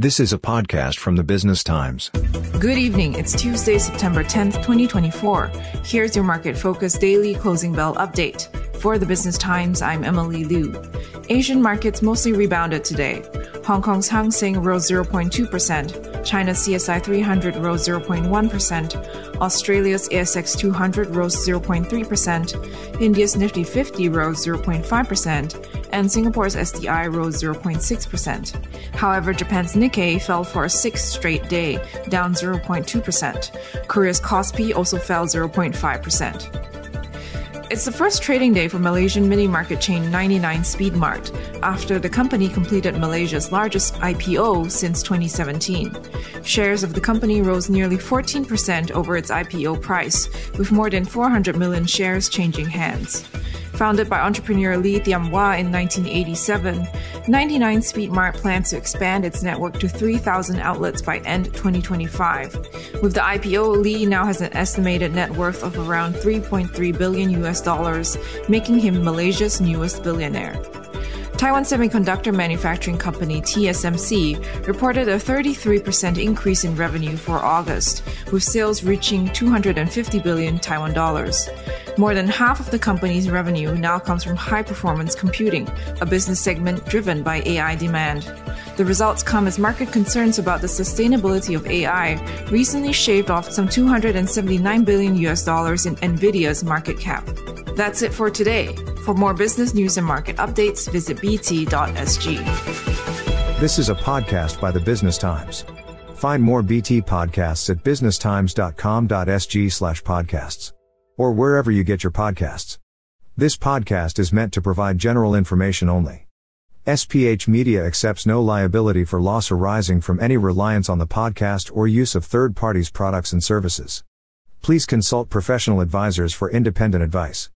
This is a podcast from The Business Times. Good evening. It's Tuesday, September 10th, 2024. Here's your Market Focus Daily Closing Bell update. For The Business Times, I'm Emily Liu. Asian markets mostly rebounded today. Hong Kong's Hang Seng rose 0.2%, China's CSI 300 rose 0.1%, Australia's ASX 200 rose 0.3%, India's Nifty 50 rose 0.5%, and Singapore's STI rose 0.6%. However, Japan's Nikkei fell for a sixth straight day, down 0.2%. Korea's Kospi also fell 0.5%. It's the first trading day for Malaysian mini-market chain 99 Speed Mart, after the company completed Malaysia's largest IPO since 2017. Shares of the company rose nearly 14% over its IPO price, with more than 400 million shares changing hands. Founded by entrepreneur Lee Thiam Wah in 1987, 99 Speed Mart plans to expand its network to 3,000 outlets by end 2025. With the IPO, Lee now has an estimated net worth of around $3.3 billion, making him Malaysia's newest billionaire. Taiwan Semiconductor Manufacturing Company, TSMC, reported a 33% increase in revenue for August, with sales reaching 250 billion Taiwan dollars. More than half of the company's revenue now comes from high-performance computing, a business segment driven by AI demand. The results come as market concerns about the sustainability of AI recently shaved off some $279 billion in Nvidia's market cap. That's it for today. For more business news and market updates, visit bt.sg. This is a podcast by The Business Times. Find more BT podcasts at businesstimes.com.sg/podcasts or wherever you get your podcasts. This podcast is meant to provide general information only. SPH Media accepts no liability for loss arising from any reliance on the podcast or use of third parties' products and services. Please consult professional advisors for independent advice.